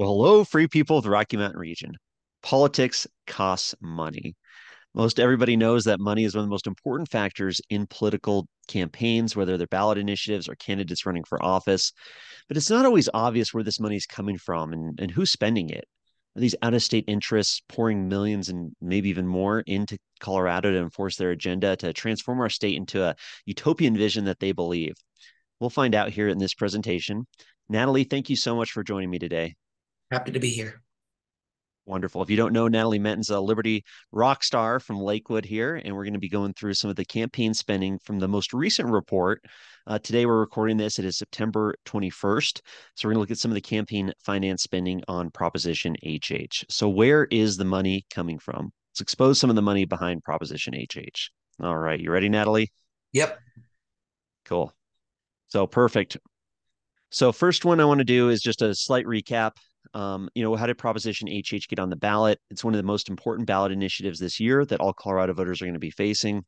Well, hello, free people of the Rocky Mountain region. Politics costs money. Most everybody knows that money is one of the most important factors in political campaigns, whether they're ballot initiatives or candidates running for office. But it's not always obvious where this money is coming from and who's spending it. Are these out-of-state interests pouring millions and maybe even more into Colorado to enforce their agenda, to transform our state into a utopian vision that they believe? We'll find out here in this presentation. Natalie, thank you so much for joining me today. Happy to be here. Wonderful. If you don't know, Natalie Menten's a Liberty rock star from Lakewood here, and we're going to be going through some of the campaign spending from the most recent report. Today, we're recording this. It is September 21st. So we're going to look at some of the campaign finance spending on Proposition HH. So where is the money coming from? Let's expose some of the money behind Proposition HH. All right. You ready, Natalie? Yep. Cool. So perfect. So first one I want to do is just a slight recap. How did Proposition HH get on the ballot? It's one of the most important ballot initiatives this year that all Colorado voters are going to be facing.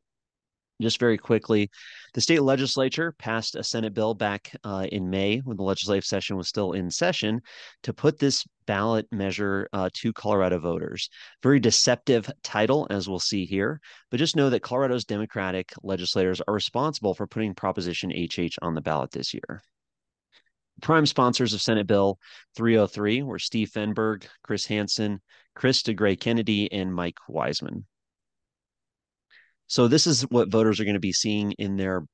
Just very quickly, the state legislature passed a Senate bill back in May when the legislative session was still in session to put this ballot measure to Colorado voters. Very deceptive title, as we'll see here, but just know that Colorado's Democratic legislators are responsible for putting Proposition HH on the ballot this year. Prime sponsors of Senate Bill 303 were Steve Fenberg, Chris Hansen, Chris deGruy Kennedy, and Mike Weissman. So this is what voters are going to be seeing in their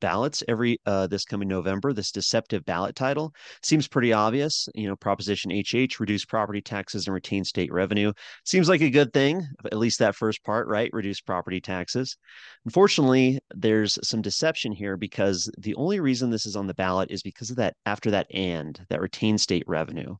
ballots every this coming November. This deceptive ballot title seems pretty obvious. You know, Proposition HH, reduce property taxes and retain state revenue. Seems like a good thing, at least that first part, right? Reduce property taxes. Unfortunately, there's some deception here because the only reason this is on the ballot is because of that after that and that retain state revenue.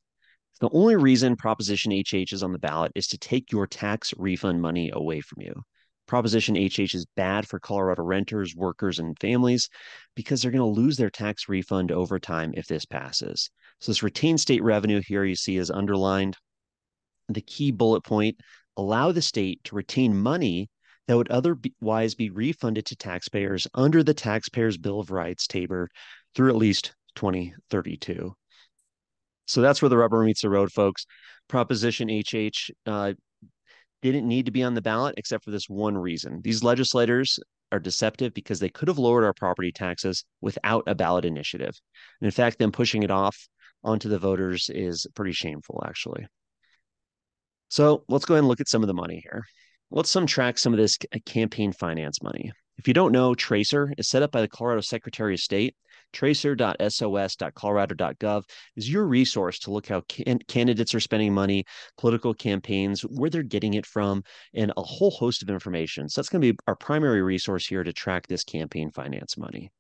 The only reason Proposition HH is on the ballot is to take your tax refund money away from you. Proposition HH is bad for Colorado renters, workers, and families because they're going to lose their tax refund over time if this passes. So this retained state revenue here you see is underlined. The key bullet point, allow the state to retain money that would otherwise be refunded to taxpayers under the Taxpayer's Bill of Rights tabor through at least 2032. So that's where the rubber meets the road, folks. Proposition HH didn't need to be on the ballot except for this one reason. These legislators are deceptive because they could have lowered our property taxes without a ballot initiative. And in fact, them pushing it off onto the voters is pretty shameful, actually. So let's go ahead and look at some of the money here. Let's subtract some of this campaign finance money. If you don't know, Tracer is set up by the Colorado Secretary of State. Tracer.sos.colorado.gov is your resource to look how candidates are spending money, political campaigns, where they're getting it from, and a whole host of information. So that's going to be our primary resource here to track this campaign finance money.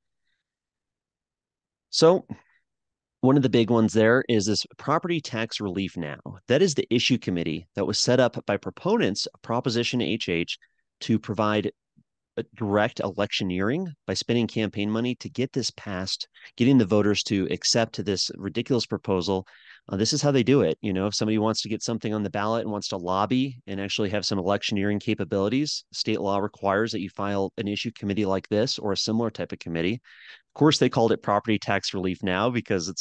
So one of the big ones there is this Property Tax Relief Now. That is the issue committee that was set up by proponents of Proposition HH to provide direct electioneering by spending campaign money to get this passed, getting the voters to accept this ridiculous proposal. This is how they do it. You know, if somebody wants to get something on the ballot and wants to lobby and actually have some electioneering capabilities, state law requires that you file an issue committee like this or a similar type of committee. Of course, they called it Property Tax Relief Now because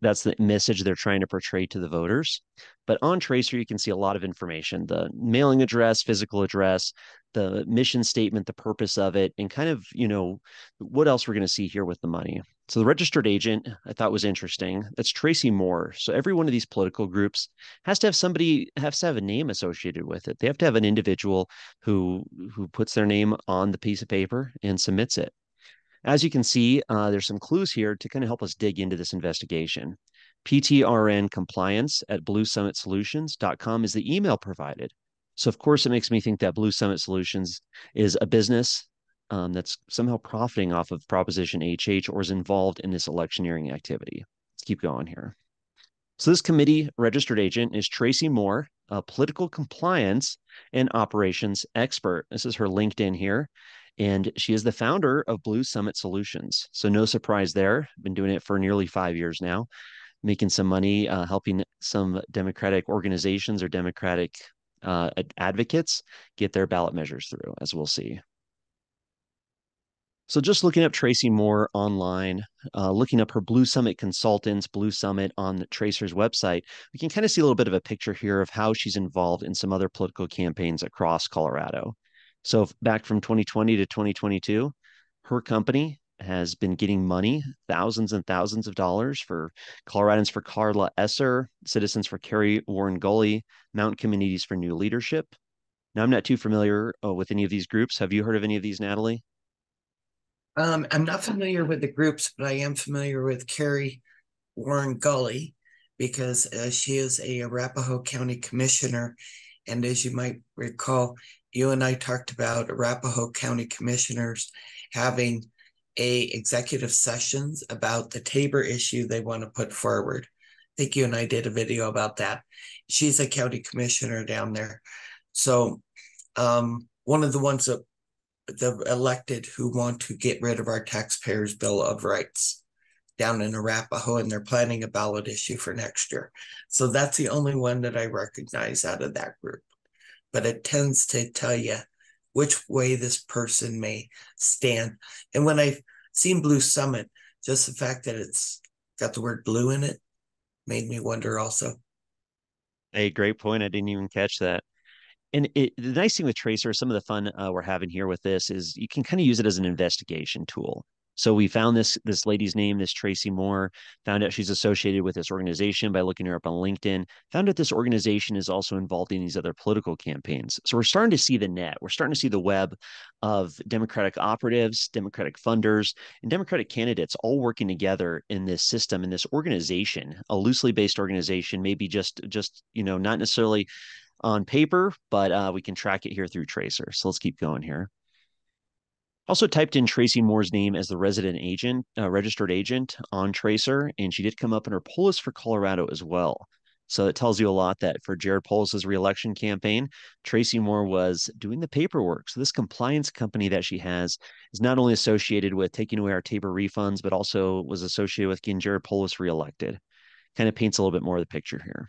that's the message they're trying to portray to the voters. But on Tracer, you can see a lot of information, the mailing address, physical address, the mission statement, the purpose of it, and kind of, you know, what else we're going to see here with the money. So the registered agent I thought was interesting. That's Tracie Moore. So every one of these political groups has to have somebody, has to have a name associated with it. They have to have an individual who puts their name on the piece of paper and submits it. As you can see, there's some clues here to kind of help us dig into this investigation. PTRN compliance at bluesummitSolutions.com is the email provided. So, of course, it makes me think that Blue Summit Solutions is a business that's somehow profiting off of Proposition HH or is involved in this electioneering activity. Let's keep going here. So this committee registered agent is Tracie Moore, a political compliance and operations expert. This is her LinkedIn here. And she is the founder of Blue Summit Solutions. So no surprise there. Been doing it for nearly 5 years now, making some money, helping some Democratic organizations or Democratic advocates get their ballot measures through, as we'll see. So just looking up Tracie Moore online, looking up her Blue Summit Consultants, Blue Summit on Tracer's website, we can kind of see a little bit of a picture here of how she's involved in some other political campaigns across Colorado. So back from 2020 to 2022, her company has been getting money, thousands and thousands of dollars for Coloradans for Carla Esser, Citizens for Carrie Warren Gully, Mountain Communities for New Leadership. Now, I'm not too familiar with any of these groups. Have you heard of any of these, Natalie? I'm not familiar with the groups, but I am familiar with Carrie Warren Gully because she is a Arapahoe County Commissioner. And as you might recall, you and I talked about Arapahoe County Commissioners having a executive sessions about the Tabor issue they want to put forward. I think you and I did a video about that. She's a county commissioner down there. So one of the ones that the elected who want to get rid of our Taxpayers Bill of Rights down in Arapahoe, and they're planning a ballot issue for next year. So that's the only one that I recognize out of that group. But it tends to tell you which way this person may stand. And when I've seen Blue Summit, just the fact that it's got the word blue in it made me wonder also. Hey, great point. I didn't even catch that. And the nice thing with Tracer, some of the fun we're having here with this is you can kind of use it as an investigation tool. So we found this lady's name, this Tracie Moore, found out she's associated with this organization by looking her up on LinkedIn, found out this organization is also involved in these other political campaigns. So we're starting to see the net. We're starting to see the web of Democratic operatives, Democratic funders, and Democratic candidates all working together in this system, in this organization, a loosely based organization, maybe just not necessarily on paper, but we can track it here through Tracer. So let's keep going here. Also typed in Tracie Moore's name as the registered agent on Tracer, and she did come up in her Polis for Colorado as well. So it tells you a lot that for Jared Polis's reelection campaign, Tracie Moore was doing the paperwork. So this compliance company that she has is not only associated with taking away our Tabor refunds, but also was associated with getting Jared Polis reelected. Kind of paints a little bit more of the picture here.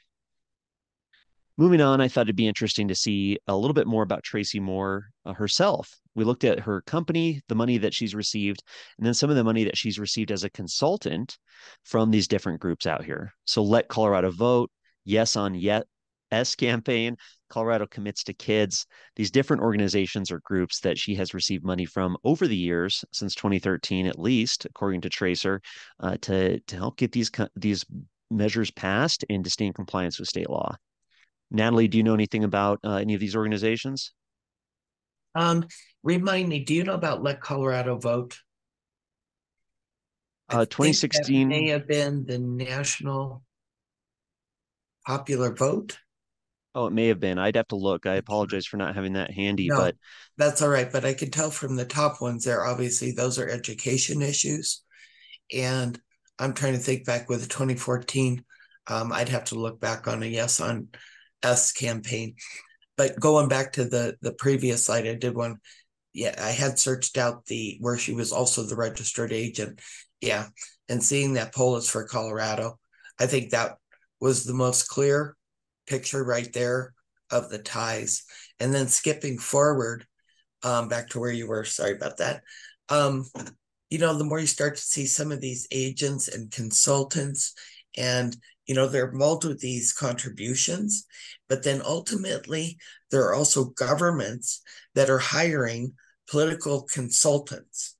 Moving on, I thought it'd be interesting to see a little bit more about Tracie Moore herself. We looked at her company, the money that she's received, and then some of the money that she's received as a consultant from these different groups out here. So Let Colorado Vote, Yes on Yes campaign, Colorado Commits to Kids. These different organizations or groups that she has received money from over the years, since 2013 at least, according to Tracer, to help get these measures passed and to stay in compliance with state law. Natalie, do you know anything about any of these organizations? Remind me, do you know about Let Colorado Vote? 2016 may have been the National Popular Vote. Oh, it may have been. I'd have to look. I apologize for not having that handy. No, but that's all right. But I could tell from the top ones there, obviously, those are education issues. And I'm trying to think back with 2014. I'd have to look back on a Yes on Us campaign. But going back to the previous slide, I did one. Yeah, I had searched out where she was also the registered agent. Yeah. And seeing that Polis for Colorado, I think that was the most clear picture right there of the ties. And then skipping forward back to where you were. Sorry about that. The more you start to see some of these agents and consultants, and there are multiple of these contributions, but then ultimately there are also governments that are hiring political consultants,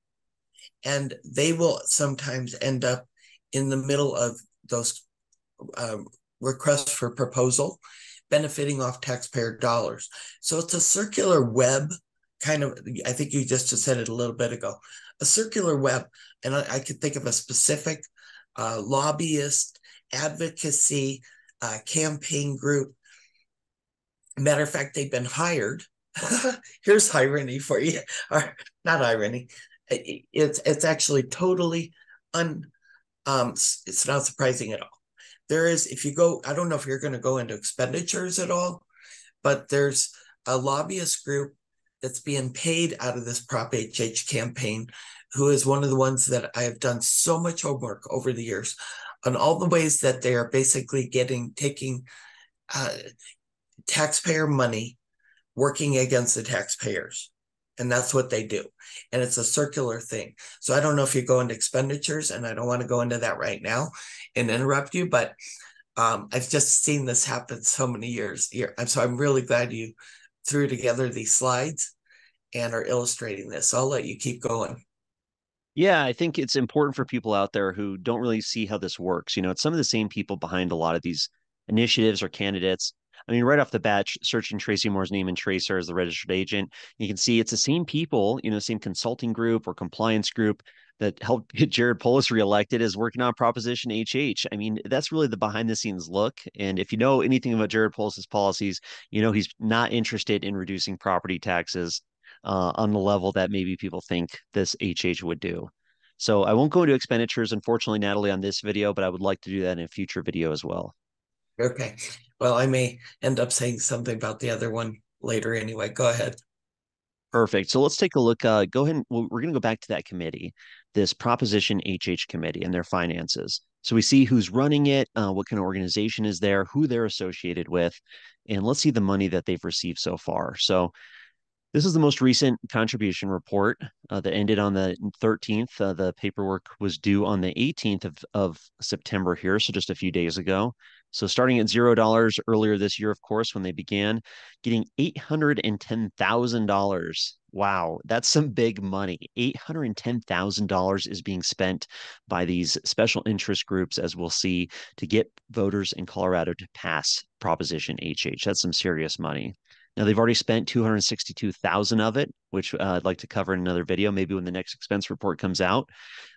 and they will sometimes end up in the middle of those requests for proposal, benefiting off taxpayer dollars. So it's a circular web, kind of. I think you just said it a little bit ago, a circular web, and I could think of a specific lobbyist, advocacy, campaign group. Matter of fact, they've been hired. Here's irony for you, or not irony. It's actually totally it's not surprising at all. There is, if you go, I don't know if you're going to go into expenditures at all, but there's a lobbyist group that's being paid out of this Prop HH campaign, who is one of the ones that I have done so much homework over the years on all the ways that they are basically taking taxpayer money, working against the taxpayers. And that's what they do. And it's a circular thing. So I don't know if you go into expenditures, and I don't want to go into that right now and interrupt you, but I've just seen this happen so many years here. And so I'm really glad you threw together these slides and are illustrating this. So I'll let you keep going. Yeah, I think it's important for people out there who don't really see how this works. You know, it's some of the same people behind a lot of these initiatives or candidates. I mean, right off the bat, searching Tracy Moore's name and Tracer as the registered agent, you can see it's the same people, you know, same consulting group or compliance group that helped get Jared Polis reelected is working on Proposition HH. I mean, that's really the behind the scenes look. And if you know anything about Jared Polis's policies, you know, he's not interested in reducing property taxes on the level that maybe people think this HH would do. So I won't go into expenditures, unfortunately, Natalie, on this video, but I would like to do that in a future video as well. Okay. Well, I may end up saying something about the other one later anyway. Go ahead. Perfect. So let's take a look. Go ahead. And we're going to go back to that committee, this Proposition HH committee and their finances. So we see who's running it, what kind of organization is there, who they're associated with, and let's see the money that they've received so far. So this is the most recent contribution report that ended on the 13th. The paperwork was due on the 18th of September here, so just a few days ago. So starting at $0 earlier this year, of course, when they began, getting $810,000. Wow, that's some big money. $810,000 is being spent by these special interest groups, as we'll see, to get voters in Colorado to pass Proposition HH. That's some serious money. Now, they've already spent $262,000 of it, which I'd like to cover in another video, maybe when the next expense report comes out,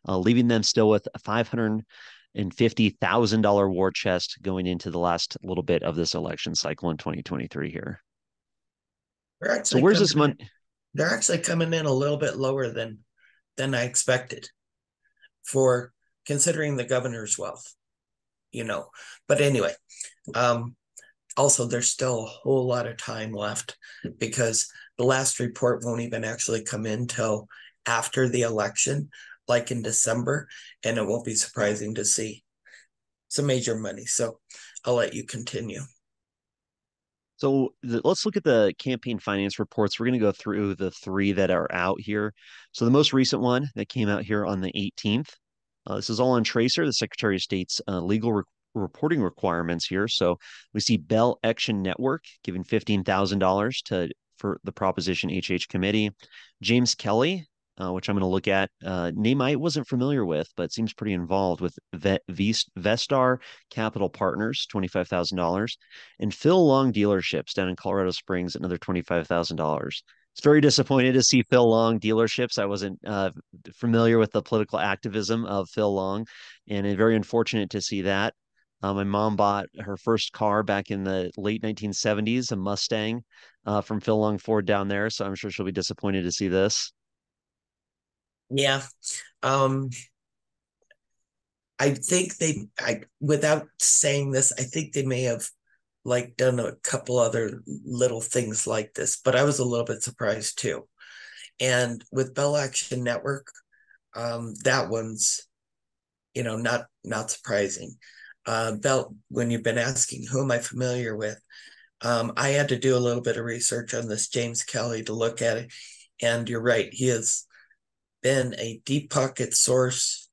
leaving them still with a $550,000 war chest going into the last little bit of this election cycle in 2023 here. So where's this money? They're actually coming in a little bit lower than I expected for considering the governor's wealth, you know. But anyway, also there's still a whole lot of time left because the last report won't even actually come in till after the election, like in December, and it won't be surprising to see some major money. So I'll let you continue. So let's look at the campaign finance reports. We're going to go through the three that are out here. So the most recent one that came out here on the 18th, this is all on Tracer, the Secretary of State's legal reporting requirements here. So we see Bell Action Network giving $15,000 for the Proposition HH committee. James Kelly, which I'm going to look at, name I wasn't familiar with, but seems pretty involved with Vestar Capital Partners, $25,000, and Phil Long Dealerships down in Colorado Springs, another $25,000. It's very disappointed to see Phil Long Dealerships. I wasn't familiar with the political activism of Phil Long, and I'm very unfortunate to see that. My mom bought her first car back in the late 1970s, a Mustang from Phil Long Ford down there, so I'm sure she'll be disappointed to see this. Yeah, I think without saying this, I think they may have like done a couple other little things like this, but I was a little bit surprised too. And with Bell Action Network, that one's, you know, not surprising. Bell, when you've been asking who am I familiar with, I had to do a little bit of research on this James Kelly to look at it, and you're right, he is. Been a deep pocket source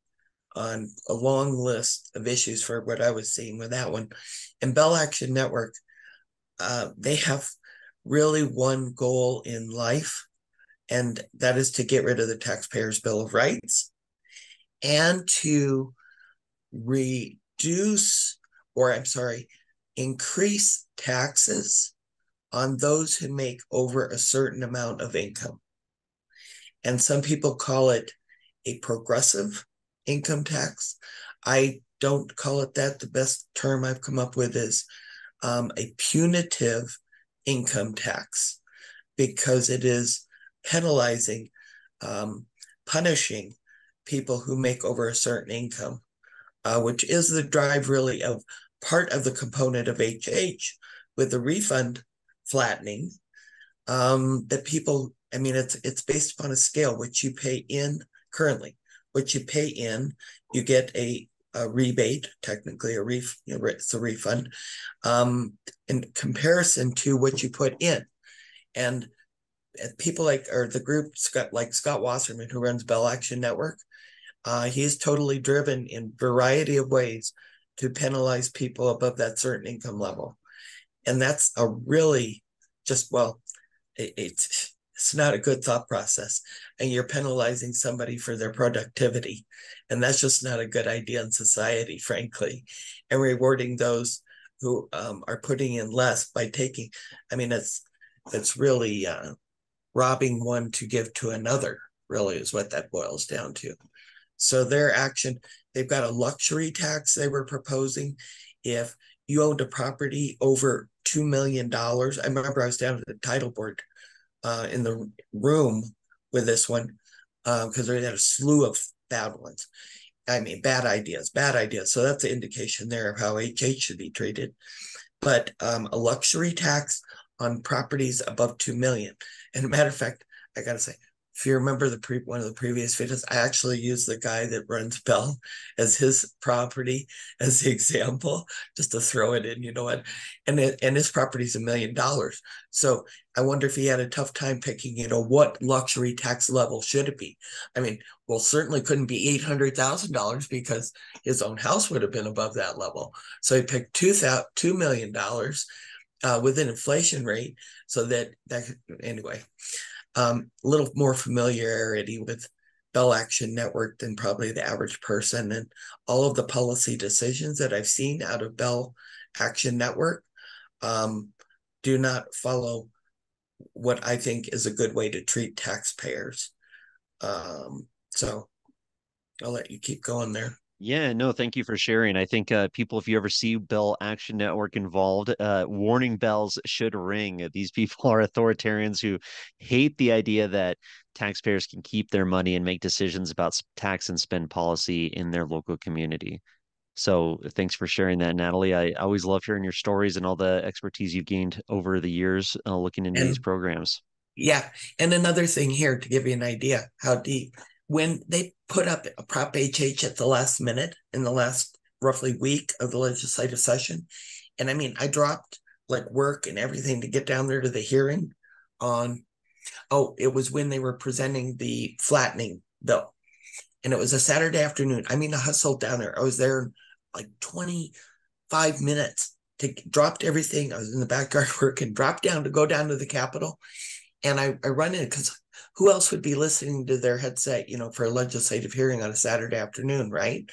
on a long list of issues for what I was seeing with that one. And Bell Action Network, they have really one goal in life, and that is to get rid of the Taxpayer's Bill of Rights and to increase taxes on those who make over a certain amount of income. And some people call it a progressive income tax. I don't call it that. The best term I've come up with is a punitive income tax, because it is penalizing, punishing people who make over a certain income, which is the drive really of part of the component of HH with the refund flattening that people... I mean, it's based upon a scale, which you pay in currently, which you pay in, you get a rebate, technically it's a refund, in comparison to what you put in. And people like, or the group like Scott Wasserman, who runs Bell Action Network, he's totally driven in a variety of ways to penalize people above that certain income level. And that's a really just, well, it's not a good thought process. And you're penalizing somebody for their productivity. And that's just not a good idea in society, frankly. And rewarding those who are putting in less by taking, I mean, it's really robbing one to give to another, really is what that boils down to. So their action, they've got a luxury tax they were proposing. If you owned a property over $2 million, I remember I was down at the title board in the room with this one, because they had a slew of bad ones. I mean, bad ideas. So that's an indication there of how HH should be treated. But a luxury tax on properties above $2 million. And a matter of fact, I got to say, if you remember the one of the previous videos, I actually used the guy that runs Bell as his property as the example, just to throw it in, you know what? And his property is $1 million. So I wonder if he had a tough time picking, you know, what luxury tax level should it be? I mean, well, certainly couldn't be $800,000 because his own house would have been above that level. So he picked $2 million with an inflation rate so that anyway. A little more familiarity with Bell Action Network than probably the average person, and all of the policy decisions that I've seen out of Bell Action Network do not follow what I think is a good way to treat taxpayers. So I'll let you keep going there. Yeah, no, thank you for sharing. I think people, if you ever see Bell Action Network involved, warning bells should ring. These people are authoritarians who hate the idea that taxpayers can keep their money and make decisions about tax and spend policy in their local community. So thanks for sharing that, Natalie. I always love hearing your stories and all the expertise you've gained over the years looking into these programs. Yeah, and another thing here to give you an idea how deep. When they put up a Prop HH at the last minute in the last roughly week of the legislative session, and I mean, I dropped like work and everything to get down there to the hearing on, oh, it was when they were presenting the flattening bill. And it was a Saturday afternoon. I mean, I hustled down there. I was there like 25 minutes to dropped everything. I was in the backyard working, dropped down to go down to the Capitol. And I run in because who else would be listening to their headset, you know, for a legislative hearing on a Saturday afternoon, right?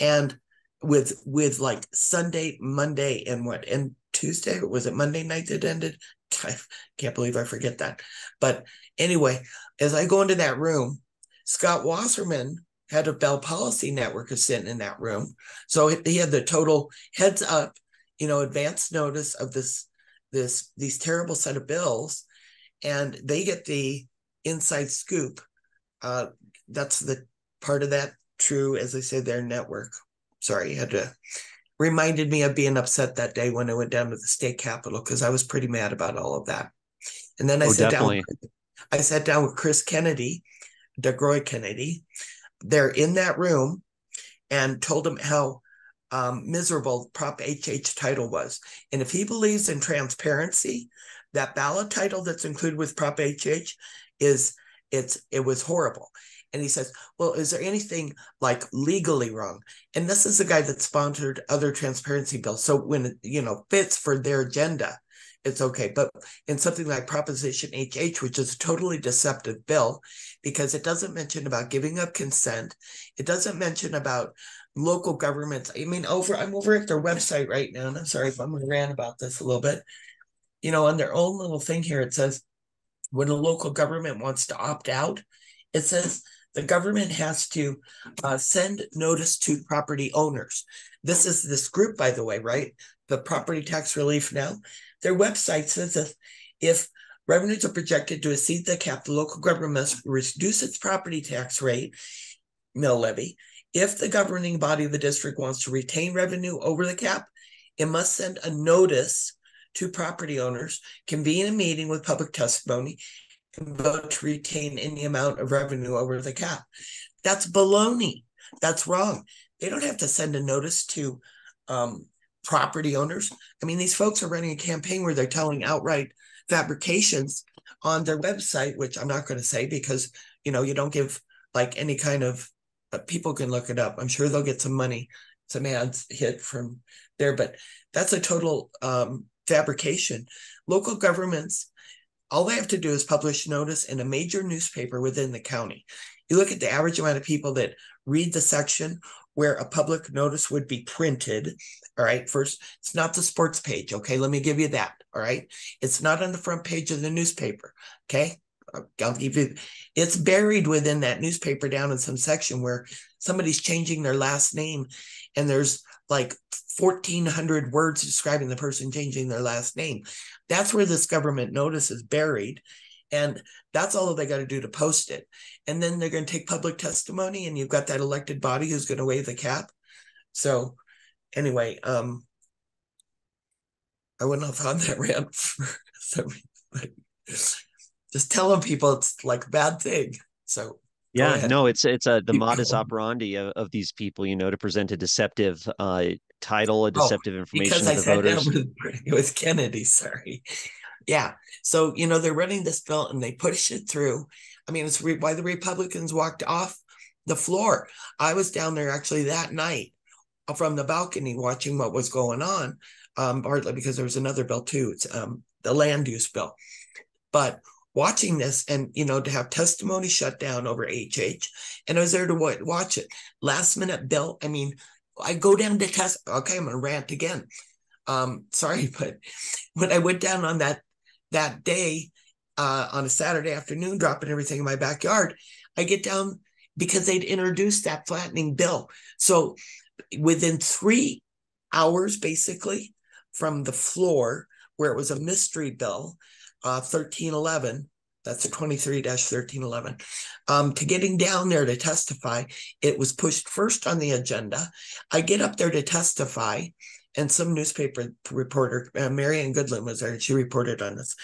And with like Sunday, Monday, and what, and Tuesday, or was it Monday night that ended? I can't believe I forget that. But anyway, as I go into that room, Scott Wasserman, head of Bell Policy Network, is sitting in that room. So he had the total heads up, you know, advance notice of these terrible set of bills, and they get the inside scoop. That's the part of that true, as I say, their network. Sorry, you had to reminded me of being upset that day when I went down to the state capitol because I was pretty mad about all of that. And then I sat down with Chris deGruy Kennedy. They're in that room and told him how miserable Prop HH title was. And if he believes in transparency, that ballot title that's included with Prop HH it was horrible. And he says, well, is there anything like legally wrong? And this is the guy that sponsored other transparency bills. So when it, you know, fits for their agenda, it's okay. But in something like Proposition HH, which is a totally deceptive bill, because it doesn't mention about giving up consent. It doesn't mention about local governments. I mean, I'm over at their website right now, and I'm sorry if I'm going to rant about this a little bit. You know, on their own little thing here, it says, when a local government wants to opt out, it says the government has to send notice to property owners. This is this group, by the way, right? The Property Tax Relief Now. Their website says that if revenues are projected to exceed the cap, the local government must reduce its property tax rate, mill levy. If the governing body of the district wants to retain revenue over the cap, it must send a notice to property owners, convene a meeting with public testimony, and vote to retain any amount of revenue over the cap. That's baloney. That's wrong. They don't have to send a notice to property owners. I mean, these folks are running a campaign where they're telling outright fabrications on their website, which I'm not going to say because, you know, you don't give like any kind of, people can look it up. I'm sure they'll get some money, some ads hit from there, but that's a total fabrication. Local governments, all they have to do is publish notice in a major newspaper within the county. You look at the average amount of people that read the section where a public notice would be printed. All right. First, it's not the sports page. Okay. Let me give you that. All right. It's not on the front page of the newspaper. Okay. I'll give you, it's buried within that newspaper down in some section where somebody's changing their last name. And there's like 1,400 words describing the person changing their last name. That's where this government notice is buried. And that's all they got to do to post it. And then they're going to take public testimony, and you've got that elected body who's going to wave the cap. So anyway, I wouldn't have found that rant for some reason. Just telling people it's like a bad thing. So yeah, no, it's the modus operandi of these people, you know, to present a deceptive title, a deceptive information to the voters. It was Kennedy, sorry. Yeah. So, you know, they're running this bill and they push it through. I mean, it's why the Republicans walked off the floor. I was down there actually that night from the balcony watching what was going on, partly because there was another bill too. It's the land use bill. But watching this and, you know, to have testimony shut down over HH, and I was there to watch it. Last minute bill. I mean, I go down to okay, I'm going to rant again. Sorry, but when I went down on that day on a Saturday afternoon, dropping everything in my backyard, I get down because they'd introduced that flattening bill. So within 3 hours, basically, from the floor where it was a mystery bill, 1311, that's a 23-1311, to getting down there to testify, it was pushed first on the agenda. I get up there to testify, and some newspaper reporter, Marianne Goodlin was there, and she reported on this.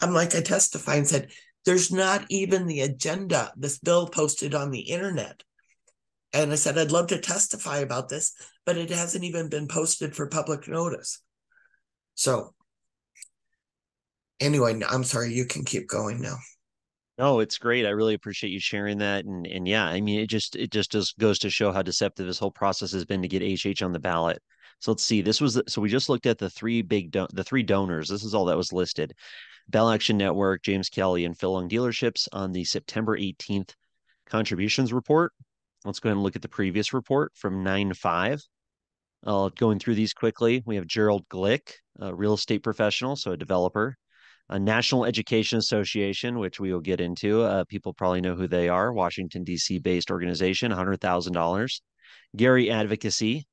I'm like, I testified and said, there's not even the agenda, this bill posted on the internet. And I said, I'd love to testify about this, but it hasn't even been posted for public notice. So anyway, I'm sorry, you can keep going now. No, it's great. I really appreciate you sharing that. And yeah, I mean, it just goes to show how deceptive this whole process has been to get HH on the ballot. So let's see. This was so we just looked at the three donors. This is all that was listed: Bell Action Network, James Kelly, and Phil Long Dealerships on the September 18th contributions report. Let's go ahead and look at the previous report from 9-5. Going through these quickly, we have Gerald Glick, a real estate professional, so a developer, a National Education Association, which we will get into. People probably know who they are. Washington D.C. based organization, $100,000. Gary Advocacy.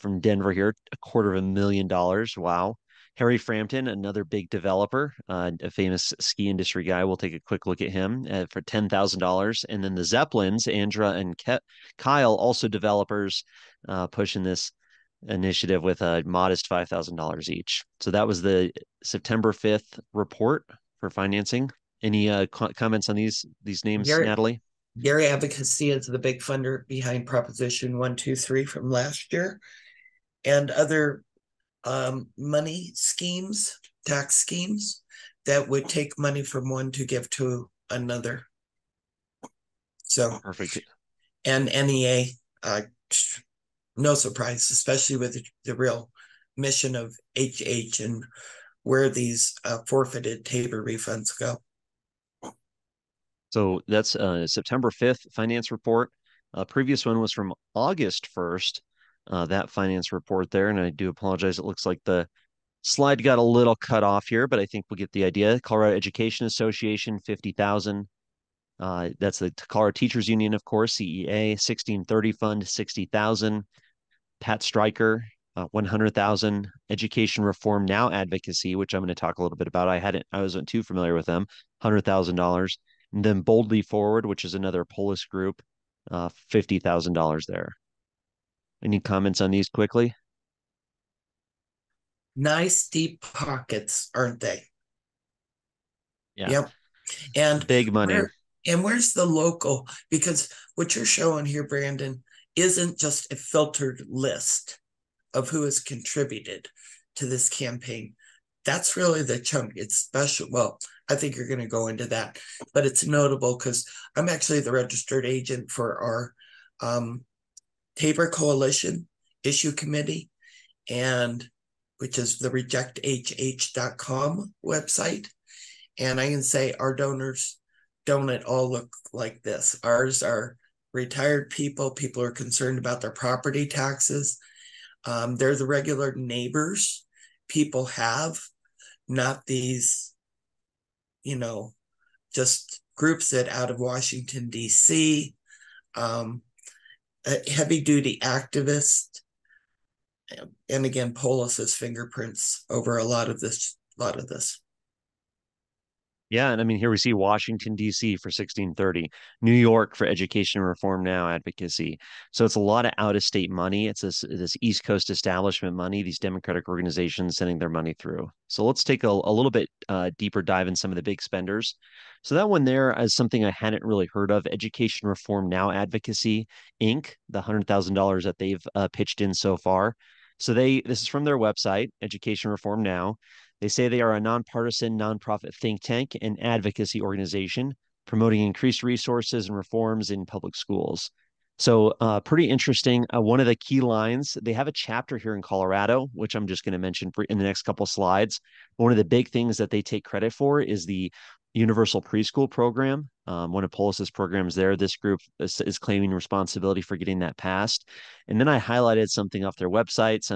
From Denver here, $250,000. Wow. Harry Frampton, another big developer, a famous ski industry guy. We'll take a quick look at him for $10,000. And then the Zeppelins, Andra and Kyle, also developers, pushing this initiative with a modest $5,000 each. So that was the September 5th report for financing. Any comments on these names, Natalie? Gary Advocacy is the big funder behind Proposition 123 from last year, and other money schemes, tax schemes that would take money from one to give to another. So perfect. And NEA, no surprise, especially with the real mission of HH and where these forfeited Tabor refunds go. So that's September 5th finance report. Previous one was from August 1st, that finance report there. And I do apologize. It looks like the slide got a little cut off here, but I think we'll get the idea. Colorado Education Association, $50,000. That's the Colorado Teachers Union, of course, CEA, 1630 Fund, $60,000. Pat Stryker, $100,000. Education Reform Now Advocacy, which I'm going to talk a little bit about. I wasn't too familiar with them, $100,000. And then Boldly Forward, which is another Polis group, $50,000 there. Any comments on these quickly? Nice deep pockets, aren't they? Yeah. Yep. And big money. Where's the local? Because what you're showing here, Brandon, isn't just a filtered list of who has contributed to this campaign. that's really the chunk. It's special. Well, I think you're going to go into that, but it's notable because I'm actually the registered agent for our Tabor Coalition Issue Committee, and which is the rejecthh.com website. And I can say our donors don't at all look like this. Ours are retired people, people are concerned about their property taxes. They're the regular neighbors people have, not these, you know, just groups that out of Washington, D.C., heavy-duty activists. And again, Polis's fingerprints over a lot of this. Yeah, and I mean, here we see Washington, D.C. for 1630, New York for Education Reform Now advocacy. So it's a lot of out-of-state money. It's this East Coast establishment money, these Democratic organizations sending their money through. So let's take a little bit deeper dive in some of the big spenders. So that one there is something I hadn't really heard of, Education Reform Now Advocacy, Inc., the $100,000 that they've pitched in so far. So this is from their website, Education Reform Now. They say they are a nonpartisan, nonprofit think tank and advocacy organization promoting increased resources and reforms in public schools. So pretty interesting. One of the key lines, they have a chapter here in Colorado, which I'm just going to mention in the next couple slides. One of the big things that they take credit for is the Universal Preschool Program. One of Polis's programs there, this group is claiming responsibility for getting that passed. And then I highlighted something off their website,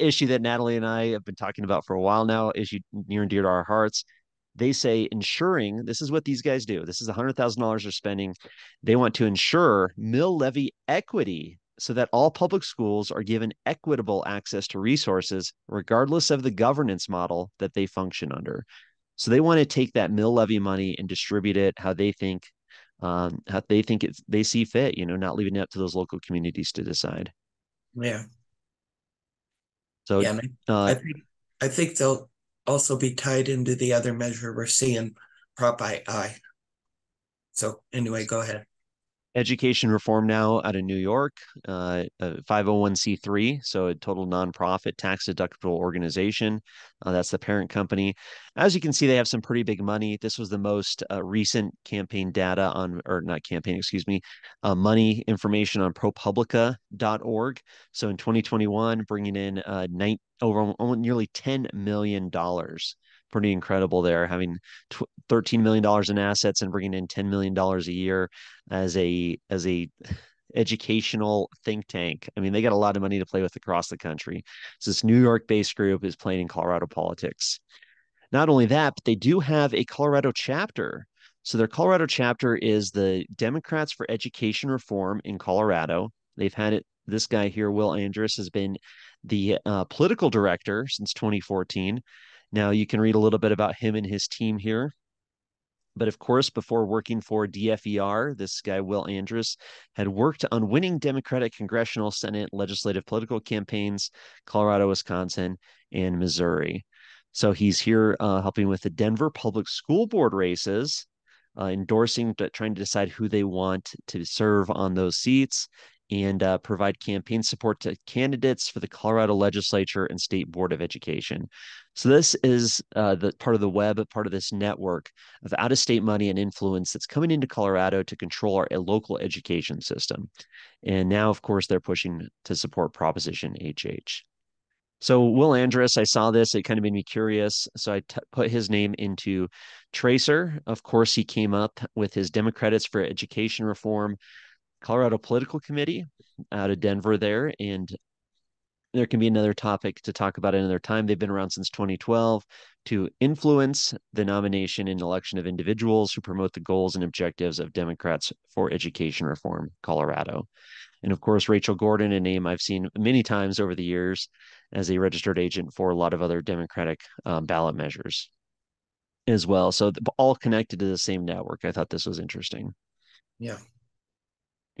issue that Natalie and I have been talking about for a while now, issue near and dear to our hearts. They say ensuring, this is what these guys do. This is $100,000 they're spending. They want to ensure mill levy equity so that all public schools are given equitable access to resources, regardless of the governance model that they function under. So they want to take that mill levy money and distribute it how they see fit, you know, not leaving it up to those local communities to decide. Yeah. So yeah, I think they'll also be tied into the other measure we're seeing, Prop II. So anyway, go ahead. Education Reform Now out of New York, 501c3, so a total nonprofit tax-deductible organization. That's the parent company. As you can see, they have some pretty big money. This was the most recent campaign data on, or not campaign, excuse me, money information on ProPublica.org. So in 2021, bringing in nearly $10 million. Pretty incredible there, having $13 million in assets and bringing in $10 million a year as a educational think tank. I mean, they got a lot of money to play with across the country. So this New York-based group is playing in Colorado politics. Not only that, but they do have a Colorado chapter. So their Colorado chapter is the Democrats for Education Reform in Colorado. They've had it. This guy here, Will Andrus, has been the political director since 2014. Now, you can read a little bit about him and his team here. But of course, before working for DFER, this guy, Will Andrus, had worked on winning Democratic congressional, Senate, legislative, political campaigns, Colorado, Wisconsin, and Missouri. So he's here helping with the Denver Public School Board races, endorsing, trying to decide who they want to serve on those seats, and provide campaign support to candidates for the Colorado Legislature and State Board of Education. So this is the part of the web, part of this network of out-of-state money and influence that's coming into Colorado to control our local education system. And now, of course, they're pushing to support Proposition HH. So Will Andrus, I saw this, it kind of made me curious. So I put his name into Tracer. Of course, he came up with his Democrats for Education Reform Colorado Political Committee out of Denver there, and there can be another topic to talk about another time. They've been around since 2012 to influence the nomination and election of individuals who promote the goals and objectives of Democrats for Education Reform Colorado. And of course, Rachel Gordon, a name I've seen many times over the years as a registered agent for a lot of other Democratic ballot measures as well. So all connected to the same network. I thought this was interesting. Yeah.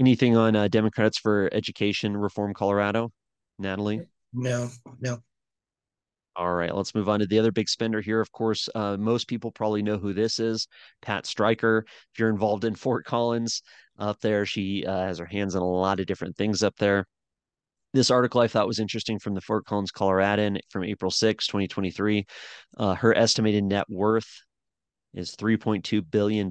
Anything on Democrats for Education Reform Colorado, Natalie? No. All right, let's move on to the other big spender here. Of course, most people probably know who this is, Pat Stryker. If you're involved in Fort Collins up there, she has her hands on a lot of different things up there. This article I thought was interesting from the Fort Collins Coloradan from April 6, 2023. Her estimated net worth is $3.2 billion.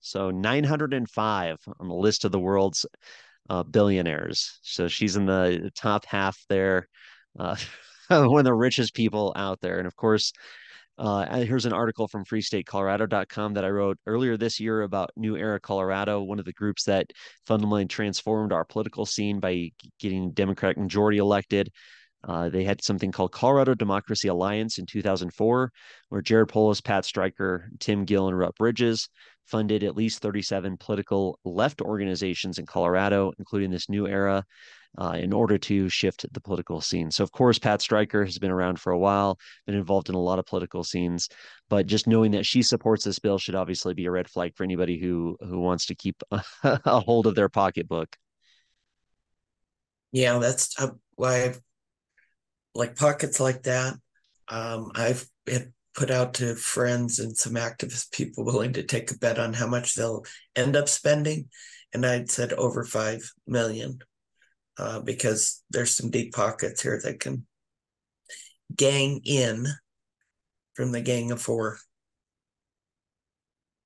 So 905 on the list of the world's billionaires. So she's in the top half there, one of the richest people out there. And of course, here's an article from freestatecolorado.com that I wrote earlier this year about New Era Colorado, one of the groups that fundamentally transformed our political scene by getting Democratic majority elected. They had something called Colorado Democracy Alliance in 2004, where Jared Polis, Pat Stryker, Tim Gill, and Rut Bridges funded at least 37 political left organizations in Colorado, including this New Era, in order to shift the political scene. So, of course, Pat Stryker has been around for a while, been involved in a lot of political scenes, but just knowing that she supports this bill should obviously be a red flag for anybody who wants to keep a hold of their pocketbook. Yeah, that's why I've, like, pockets like that, I've been put out to friends and some activist people willing to take a bet on how much they'll end up spending, and I'd said over $5 million. Because there's some deep pockets here that can gang in from the gang of four.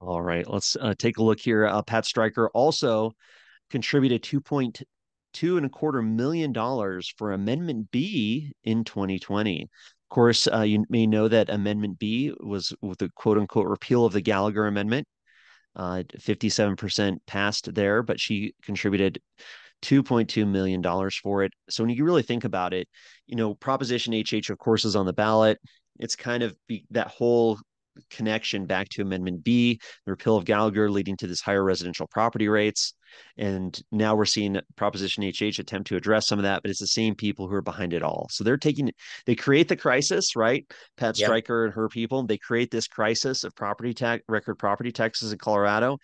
All right, let's take a look here. Pat Stryker also contributed $2.25 million for Amendment B in 2020. Of course, you may know that Amendment B was the quote unquote repeal of the Gallagher Amendment. 57% passed there, but she contributed $2.2 million for it. So when you really think about it, you know, Proposition HH, of course, is on the ballot. It's kind of that whole connection back to Amendment B, the repeal of Gallagher leading to this higher residential property rates. And now we're seeing Proposition HH attempt to address some of that, but it's the same people who are behind it all. So they create the crisis, right? Pat Stryker and her people, they create this crisis of record property taxes in Colorado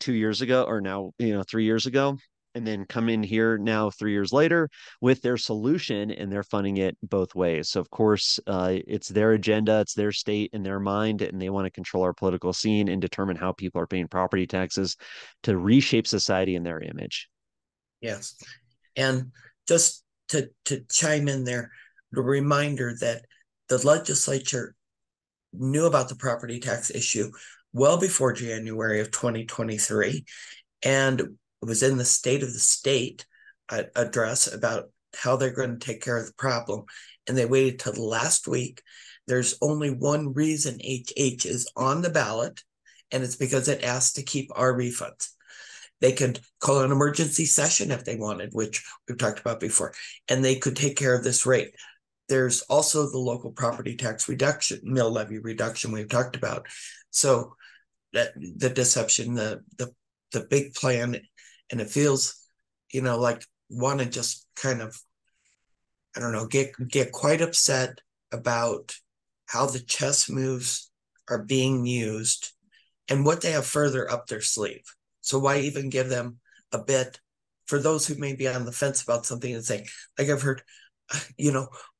2 years ago, or now, 3 years ago. And then come in here now 3 years later with their solution, and they're funding it both ways. So, of course, it's their agenda, it's their state and their mind, and they want to control our political scene and determine how people are paying property taxes to reshape society in their image. Yes. And just to chime in there, the reminder that the legislature knew about the property tax issue well before January of 2023. And it was in the State of the State address about how they're going to take care of the problem. And they waited till the last week. There's only one reason HH is on the ballot, and it's because it asked to keep our refunds. They could call an emergency session if they wanted, which we've talked about before, and they could take care of this rate. There's also the local property tax reduction, mill levy reduction we've talked about. So that the deception, the big plan. And it feels, like want to just kind of, I don't know, get quite upset about how the chess moves are being used and what they have further up their sleeve. So why even give them a bit for those who may be on the fence about something and saying, like I've heard,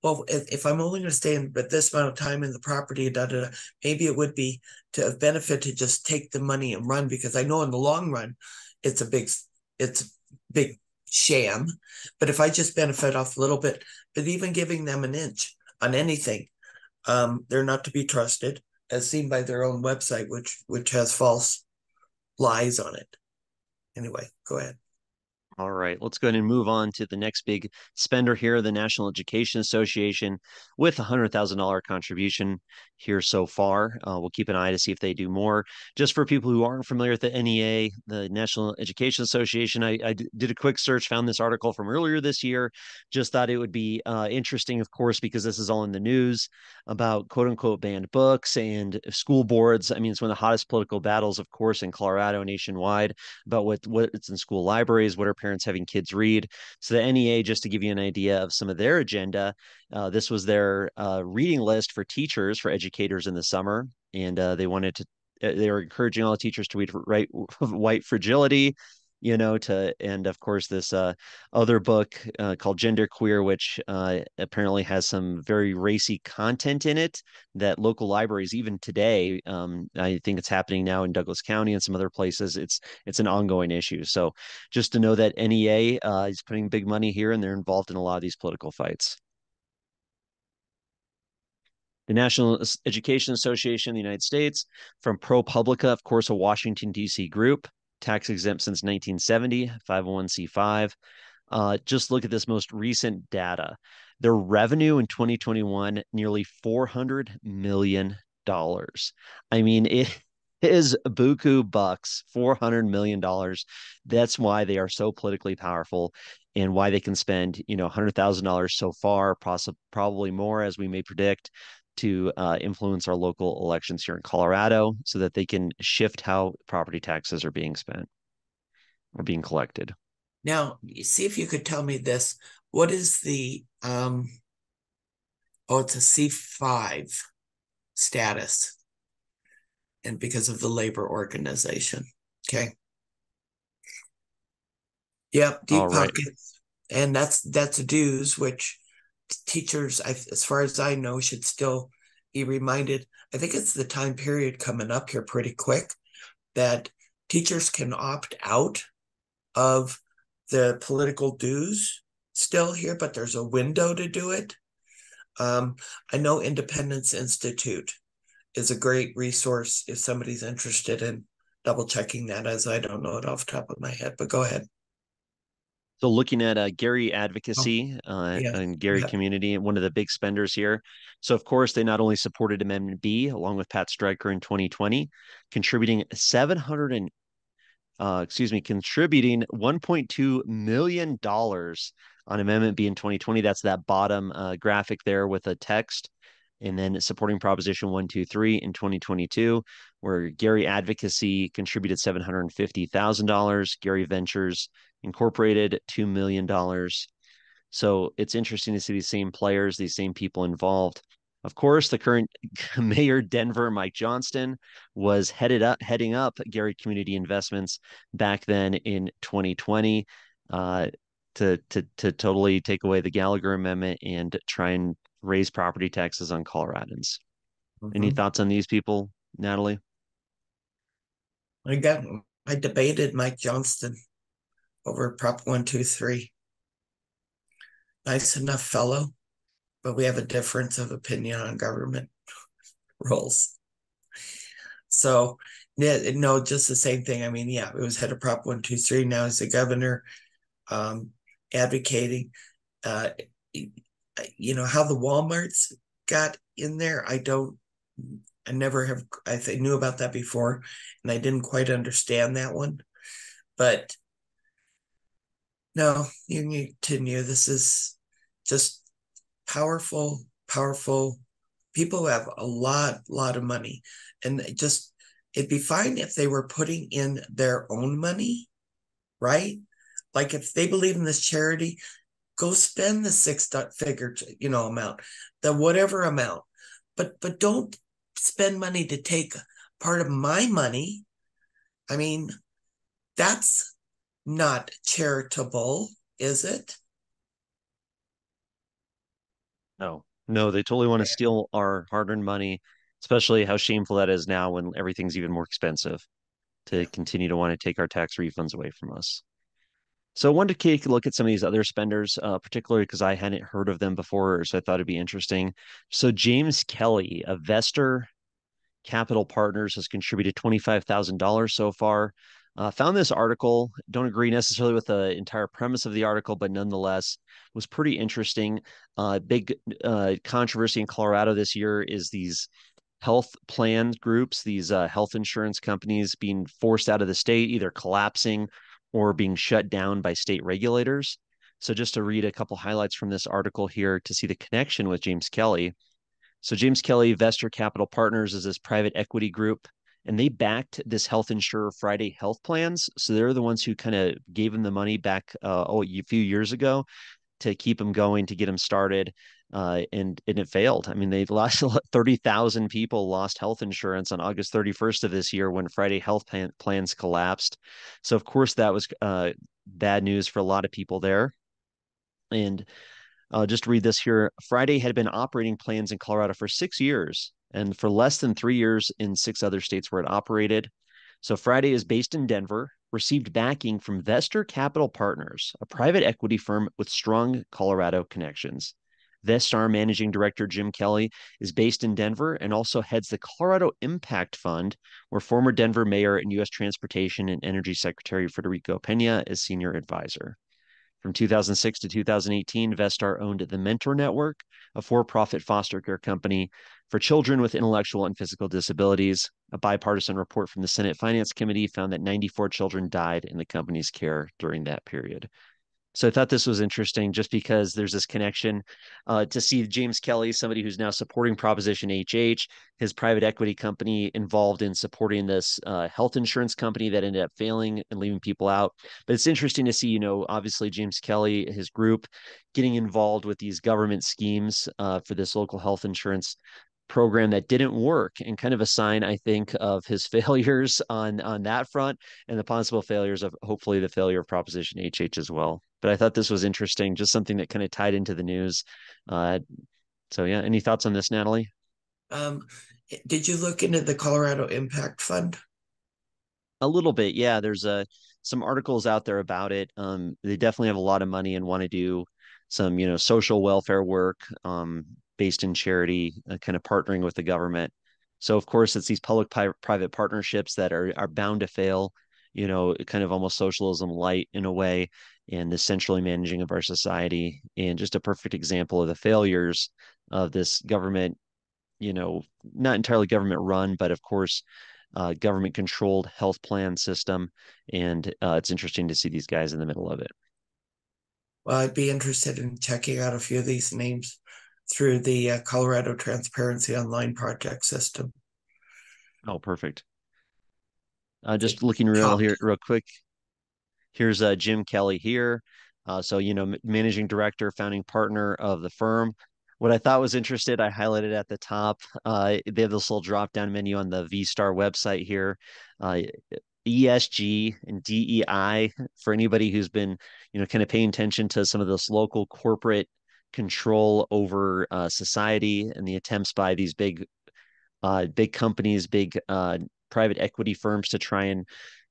well, if I'm only going to stay in but this amount of time in the property, maybe it would be to have benefit to just take the money and run, because I know in the long run, it's a big sham. But if I just benefit off a little bit, but even giving them an inch on anything, they're not to be trusted, as seen by their own website, which has false lies on it. Anyway, go ahead. All right, let's go ahead and move on to the next big spender here, the National Education Association, with $100,000 contribution here so far. We'll keep an eye to see if they do more. Just for people who aren't familiar with the NEA, the National Education Association, I did a quick search, found this article from earlier this year, just thought it would be interesting, of course, because this is all in the news about quote unquote banned books and school boards. I mean, it's one of the hottest political battles, of course, in Colorado nationwide about what's in school libraries, what are parents having kids read. So the NEA, just to give you an idea of some of their agenda, this was their reading list for teachers, for educators in the summer. And they were encouraging all the teachers to read White Fragility, you know, to, and of course, this other book called Gender Queer, which apparently has some very racy content in it that local libraries, even today, I think it's happening now in Douglas County and some other places, it's an ongoing issue. So just to know that NEA is putting big money here and they're involved in a lot of these political fights. The National Education Association of the United States, from ProPublica, of course, a Washington, D.C. group, tax exempt since 1970, 501c5. Just look at this most recent data. Their revenue in 2021, nearly $400 million. I mean, it is buku bucks, $400 million. That's why they are so politically powerful and why they can spend, you know, $100,000 so far, probably more as we may predict, to influence our local elections here in Colorado so that they can shift how property taxes are being spent or being collected. Now, see if you could tell me this. What is the, it's a C5 status, and because of the labor organization. Okay. Yep, deep pockets. Right. And that's dues, which teachers, as far as I know, should still be reminded. I think it's the time period coming up here pretty quick that teachers can opt out of the political dues still here, but there's a window to do it. I know Independence Institute is a great resource if somebody's interested in double checking that, as I don't know it off the top of my head, but go ahead. So looking at Gary Advocacy and Gary Community, and one of the big spenders here. So, of course, they not only supported Amendment B, along with Pat Stryker in 2020, contributing contributing $1.2 million on Amendment B in 2020. That's that bottom graphic there with a text. And then supporting Proposition 123 in 2022, where Gary Advocacy contributed $750,000, Gary Ventures Incorporated $2 million. So it's interesting to see these same players, these same people involved. Of course, the current mayor, Denver, Mike Johnston, was heading up Gary Community Investments back then in 2020 to totally take away the Gallagher Amendment and try and raise property taxes on Coloradans. Mm-hmm. Any thoughts on these people, Natalie? I debated Mike Johnston over Prop 123. Nice enough fellow, but we have a difference of opinion on government rules. So, yeah, no, just the same thing. I mean, yeah, it was head of Prop 123. Now he's the governor advocating. You know, how the Walmarts got in there, I knew about that before, and I didn't quite understand that one. But no, you can continue. This is just powerful, powerful people who have a lot of money. And just, it'd be fine if they were putting in their own money, right? Like if they believe in this charity, go spend the six-figure, you know, amount, the whatever amount, but don't spend money to take part of my money. I mean, that's not charitable, is it? No, they totally want to steal our hard-earned money, especially how shameful that is now when everything's even more expensive, to continue to want to take our tax refunds away from us. So I wanted to take a look at some of these other spenders, particularly because I hadn't heard of them before, so I thought it'd be interesting. So James Kelly of Vestar Capital Partners has contributed $25,000 so far. Found this article, don't agree necessarily with the entire premise of the article, but nonetheless was pretty interesting. Big controversy in Colorado this year is these health plan groups, these health insurance companies being forced out of the state, either collapsing or being shut down by state regulators. So just to read a couple highlights from this article here to see the connection with James Kelly. So James Kelly, Vestar Capital Partners, is this private equity group, and they backed this Health Insurer Friday health plans. So they're the ones who kind of gave them the money back a few years ago. to keep them going, to get them started. And it failed. I mean, they lost 30,000 people lost health insurance on August 31st of this year when Friday health plans collapsed. So of course that was bad news for a lot of people there. And I'll just read this here. Friday had been operating plans in Colorado for 6 years and for less than 3 years in 6 other states where it operated. So Friday is based in Denver, received backing from Vestar Capital Partners, a private equity firm with strong Colorado connections. Vestar Managing Director Jim Kelly is based in Denver and also heads the Colorado Impact Fund, where former Denver Mayor and U.S. Transportation and Energy Secretary Federico Pena is senior advisor. From 2006 to 2018, Vestar owned the Mentor Network, a for-profit foster care company for children with intellectual and physical disabilities. A bipartisan report from the Senate Finance Committee found that 94 children died in the company's care during that period. So I thought this was interesting just because there's this connection to see James Kelly, somebody who's now supporting Proposition HH, his private equity company involved in supporting this health insurance company that ended up failing and leaving people out. But it's interesting to see, you know, obviously James Kelly, his group getting involved with these government schemes for this local health insurance program that didn't work, and kind of a sign, I think, of his failures on that front and the possible failures of hopefully the failure of Proposition HH as well. But I thought this was interesting, just something that kind of tied into the news. So yeah, any thoughts on this, Natalie? Did you look into the Colorado Impact Fund? A little bit, yeah. There's some articles out there about it. They definitely have a lot of money and want to do some, you know, social welfare work, based in charity, kind of partnering with the government. So of course, it's these public-private partnerships that are bound to fail, you know, kind of almost socialism light in a way, and the centrally managing of our society, and just a perfect example of the failures of this government, you know, not entirely government-run, but of course, government-controlled health plan system. And it's interesting to see these guys in the middle of it. Well, I'd be interested in checking out a few of these names through the Colorado Transparency Online project system. Oh, perfect. Just looking real quick. Here's Jim Kelly here. So, you know, managing director, founding partner of the firm. What I thought was interesting, I highlighted at the top. They have this little drop-down menu on the Vestar website here. ESG and DEI, for anybody who's been, you know, kind of paying attention to some of this local corporate control over society and the attempts by these big companies, big private equity firms to try and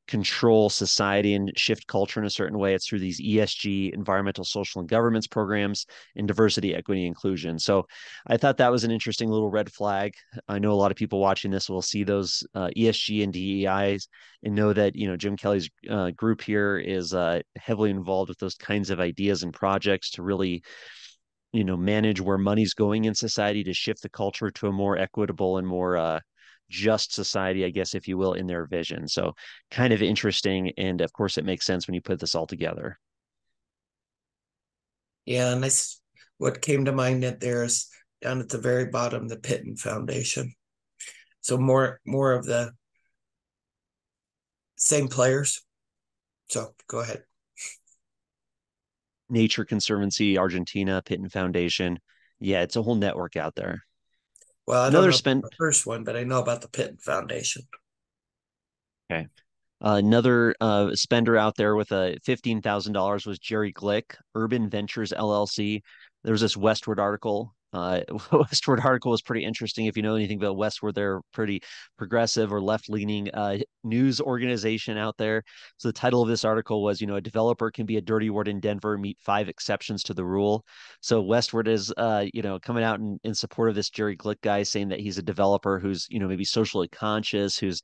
control society and shift culture in a certain way. It's through these ESG, environmental, social, and governance programs, and diversity, equity, inclusion. So I thought that was an interesting little red flag. I know a lot of people watching this will see those ESG and DEIs and know that, you know, Jim Kelly's group here is heavily involved with those kinds of ideas and projects to really, you know, manage where money's going in society, to shift the culture to a more equitable and more just society, I guess, if you will, in their vision. So kind of interesting. And of course, it makes sense when you put this all together. Yeah. And that's what came to mind that there's down at the very bottom, the Pitton Foundation. So more of the same players. So go ahead. Nature Conservancy, Argentina, Pitton Foundation. Yeah, it's a whole network out there. Well, I don't know about the first one, but I know about the Pitton Foundation. Okay. Another spender out there with $15,000 was Jerry Glick, Urban Ventures LLC. There was this Westward article. Westward article was pretty interesting. If you know anything about Westward, they're pretty progressive or left-leaning news organization out there. So the title of this article was, you know, a developer can be a dirty word in Denver, meet 5 exceptions to the rule. So Westward is, you know, coming out in support of this Jerry Glick guy, saying that he's a developer who's, you know, maybe socially conscious, who's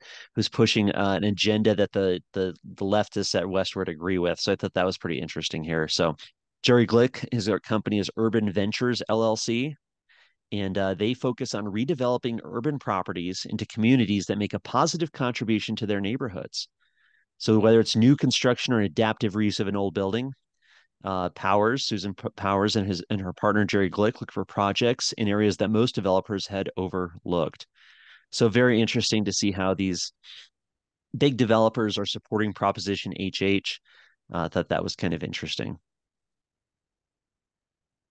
pushing an agenda that the leftists at Westward agree with. So I thought that was pretty interesting here. So Jerry Glick, his company is Urban Ventures LLC, and they focus on redeveloping urban properties into communities that make a positive contribution to their neighborhoods. So whether it's new construction or adaptive reuse of an old building, Susan Powers and her partner Jerry Glick look for projects in areas that most developers had overlooked. So very interesting to see how these big developers are supporting Proposition HH. I thought that was kind of interesting.